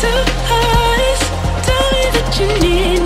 two eyes, tell me that you need.